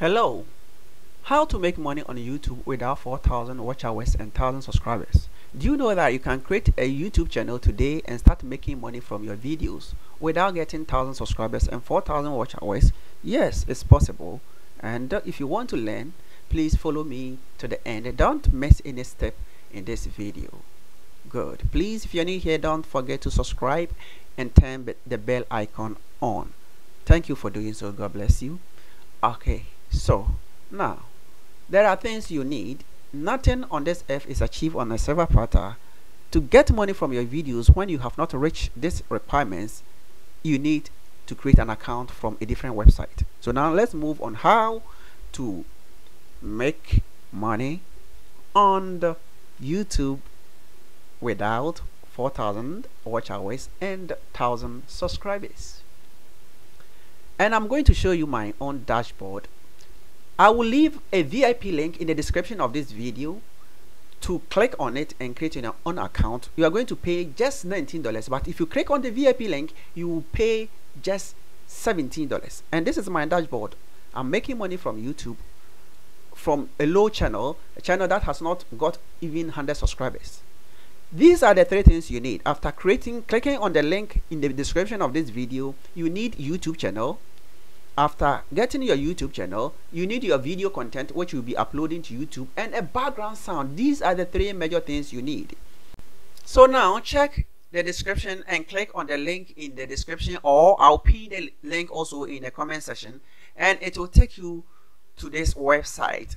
Hello! How to make money on YouTube without 4,000 watch hours and 1,000 subscribers? Do you know that you can create a YouTube channel today and start making money from your videos without getting 1,000 subscribers and 4,000 watch hours? Yes, it's possible. And if you want to learn, please follow me to the end. Don't miss any step in this video. Good. Please, if you're new here, don't forget to subscribe and turn the bell icon on. Thank you for doing so. God bless you. Okay. So now there are things you need. Nothing on this earth is achieved on a silver platter. To get money from your videos when you have not reached these requirements, you need to create an account from a different website. So now let's move on how to make money on the YouTube without 4,000 watch hours and 1,000 subscribers. And I'm going to show you my own dashboard. I will leave a VIP link in the description of this video to click on it and create your own account. You are going to pay just $19, but if you click on the VIP link, you will pay just $17. And this is my dashboard. I'm making money from YouTube from a low channel, a channel that has not got even 100 subscribers. These are the three things you need. After clicking on the link in the description of this video, you need YouTube channel. After getting your YouTube channel, you need your video content which you'll be uploading to YouTube and a background sound. These are the three major things you need. So now check the description and click on the link in the description, or I'll pin the link also in the comment section, and it will take you to this website.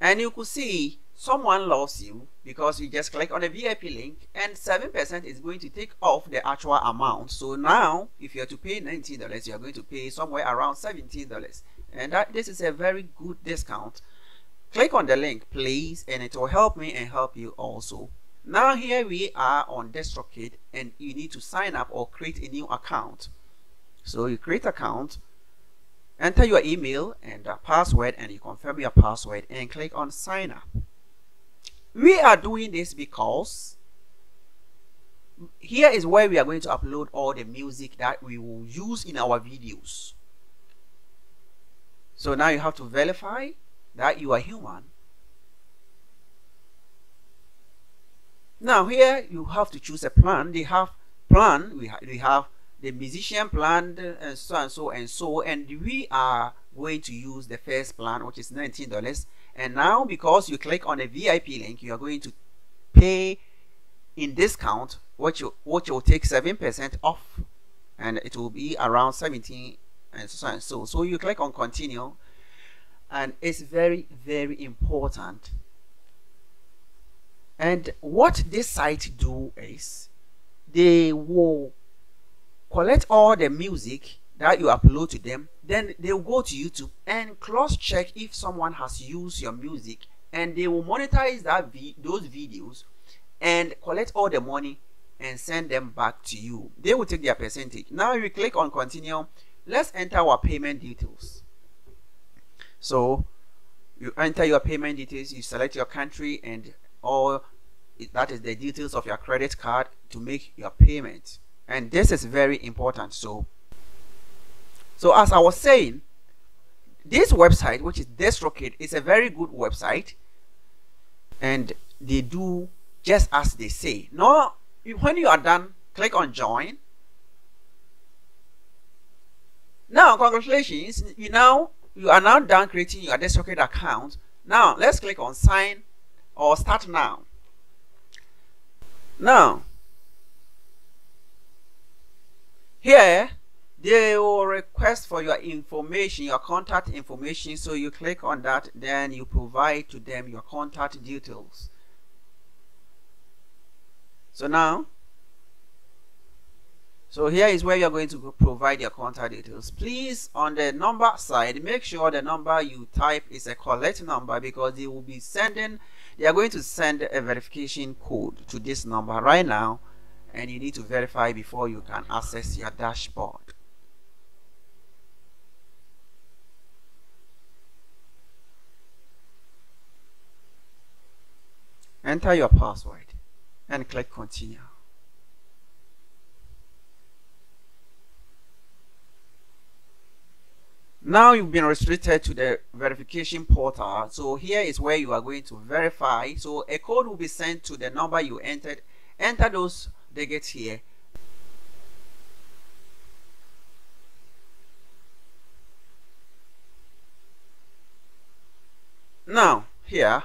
And you could see someone loves you because you just click on the VIP link and 7% is going to take off the actual amount. So now if you are to pay $19, you are going to pay somewhere around $17, and this is a very good discount. Click on the link please, and it will help me and help you also. Now here we are on DistroKid, and you need to sign up or create a new account. So you create account, enter your email and password, and you confirm your password and click on sign up. We are doing this because here is where we are going to upload all the music that we will use in our videos. So now you have to verify that you are human. Now here you have to choose a plan. They have plan, we have the musician planned and so and so and so, and we are going to use the first plan, which is $19. And now because you click on the VIP link, you are going to pay in discount, which will take 7% off, and it will be around 17 and so and so. So you click on continue, and it's very, very important. And what this site do is they will collect all the music that you upload to them, then they will go to YouTube and cross-check if someone has used your music, and they will monetize those videos and collect all the money and send them back to you. They will take their percentage. Now you click on continue. Let's enter our payment details. So you enter your payment details, you select your country and all, that is the details of your credit card to make your payment. And this is very important. So as I was saying, this website, which is DistroKid, is a very good website, and they do just as they say. Now when you are done, click on join. Now congratulations, you are now done creating your DistroKid account. Now let's click on sign or start now. Now here they will request for your information, your contact information. So you click on that, then you provide to them your contact details. So here is where you're going to provide your contact details. Please, on the number side, make sure the number you type is a correct number, because they are going to send a verification code to this number right now, and you need to verify before you can access your dashboard. Enter your password and click continue. Now you've been restricted to the verification portal. So here is where you are going to verify. So a code will be sent to the number you entered. Enter those digits here. Now here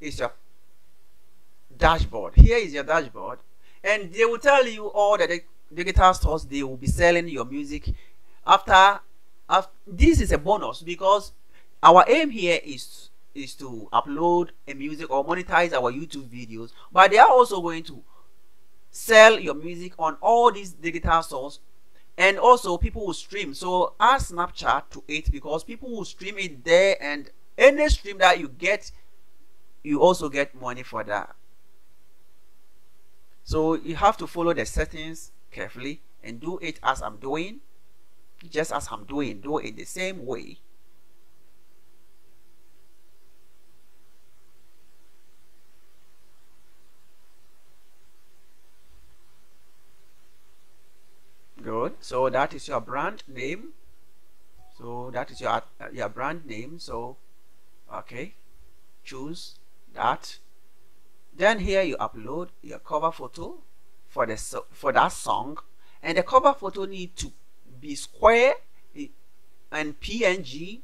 is your dashboard. Here is your dashboard, and they will tell you all the digital stores they will be selling your music after. This is a bonus because our aim here is to upload a music or monetize our YouTube videos, but they are also going to sell your music on all these digital stores. And also people will stream. So add Snapchat to it because people will stream it there, and any stream that you get, you also get money for that. So you have to follow the settings carefully and do it as I'm doing. Just as I'm doing, do it the same way. Good. So that is your brand name. So that is your brand name. So okay, choose that. Then here you upload your cover photo for the that song, and the cover photo need to be square and PNG,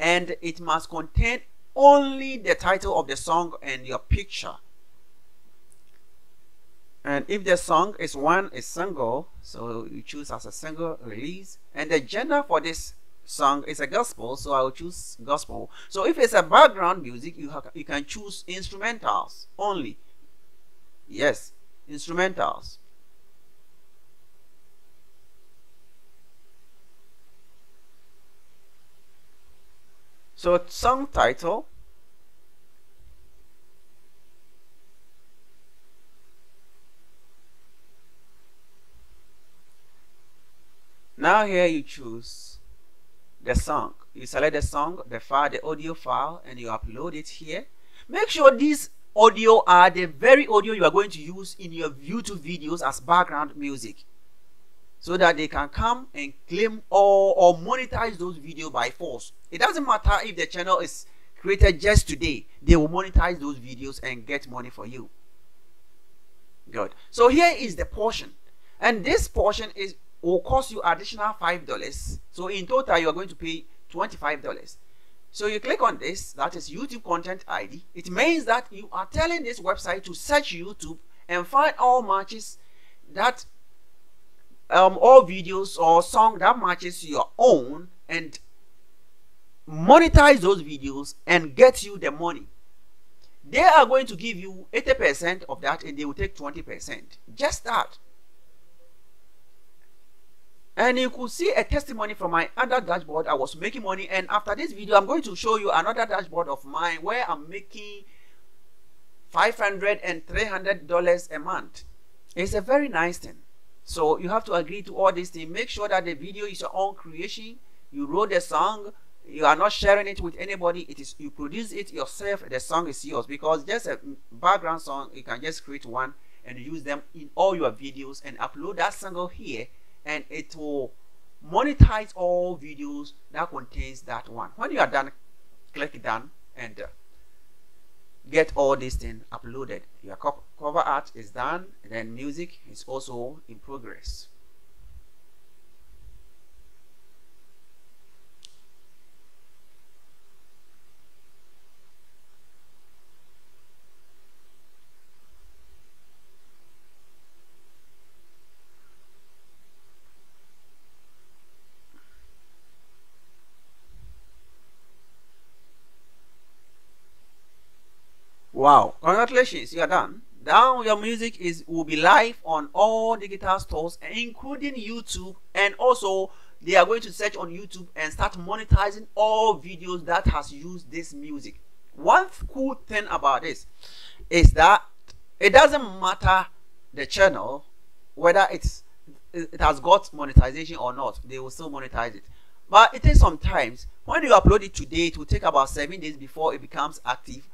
and it must contain only the title of the song and your picture. And if the song is a single, so you choose as a single release, and the genre for this song is a gospel, so I will choose gospel. So if it's a background music, you can choose instrumentals only. Yes, instrumentals. So song title, now here you choose the song, you select the song, the file, the audio file, and you upload it here. Make sure these audio are the very audio you are going to use in your YouTube videos as background music, so that they can come and claim or monetize those videos by force. It doesn't matter if the channel is created just today, they will monetize those videos and get money for you. Good. So here is the portion, and this portion will cost you additional $5. So in total you are going to pay $25. So you click on this, that is YouTube content ID. It means that you are telling this website to search YouTube and find all matches that all videos or song that matches your own, and monetize those videos and get you the money. They are going to give you 80% of that, and they will take 20%. Just that. And you could see a testimony from my other dashboard. I was making money, and after this video I'm going to show you another dashboard of mine where I'm making $500 and $300 a month. It's a very nice thing. So you have to agree to all these things. Make sure that the video is your own creation. You wrote the song. You are not sharing it with anybody. It is, you produce it yourself. The song is yours, because just a background song, you can just create one and use them in all your videos and upload that single here, and it will monetize all videos that contains that one. When you are done, click done and get all these things uploaded. Your cover art is done, and then music is also in progress. Wow, congratulations, you are done. Now your music will be live on all digital stores, including YouTube, and also they are going to search on YouTube and start monetizing all videos that has used this music. One cool thing about this is that it doesn't matter the channel, whether it has got monetization or not, they will still monetize it. But it takes some time. When you upload it today, it will take about 7 days before it becomes active.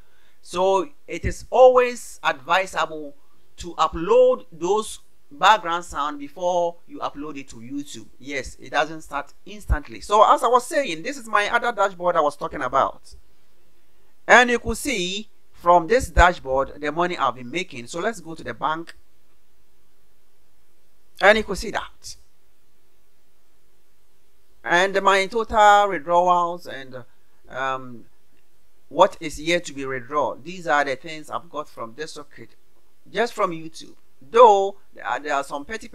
So it is always advisable to upload those background sound before you upload it to YouTube. Yes, it doesn't start instantly. So as I was saying, this is my other dashboard I was talking about, and you could see from this dashboard the money I've been making. So let's go to the bank, and you could see that, and my total withdrawals and what is yet to be withdrawn. These are the things I've got from DistroKid, just from YouTube. Though there are some petty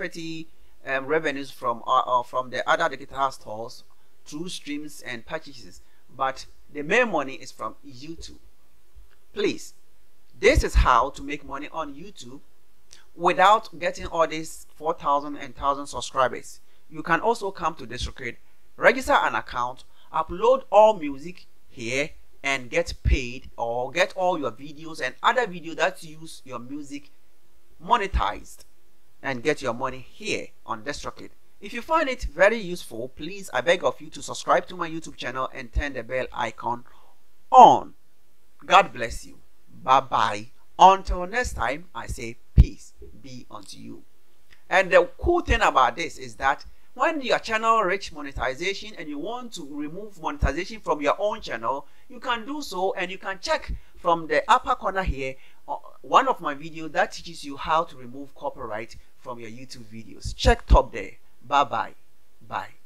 revenues from the other digital stores through streams and purchases, but the main money is from YouTube. Please, this is how to make money on YouTube without getting all these 4,000 and 1,000 subscribers. You can also come to DistroKid, register an account, upload all music here, and get paid, or get all your videos and other videos that use your music monetized, and get your money here on DistroKid. If you find it very useful, please, I beg of you to subscribe to my YouTube channel and turn the bell icon on. God bless you. Bye bye. Until next time, I say peace be unto you. And the cool thing about this is that when your channel reaches monetization and you want to remove monetization from your own channel, you can do so, and you can check from the upper corner here one of my videos that teaches you how to remove copyright from your YouTube videos. Check top there. Bye bye. Bye.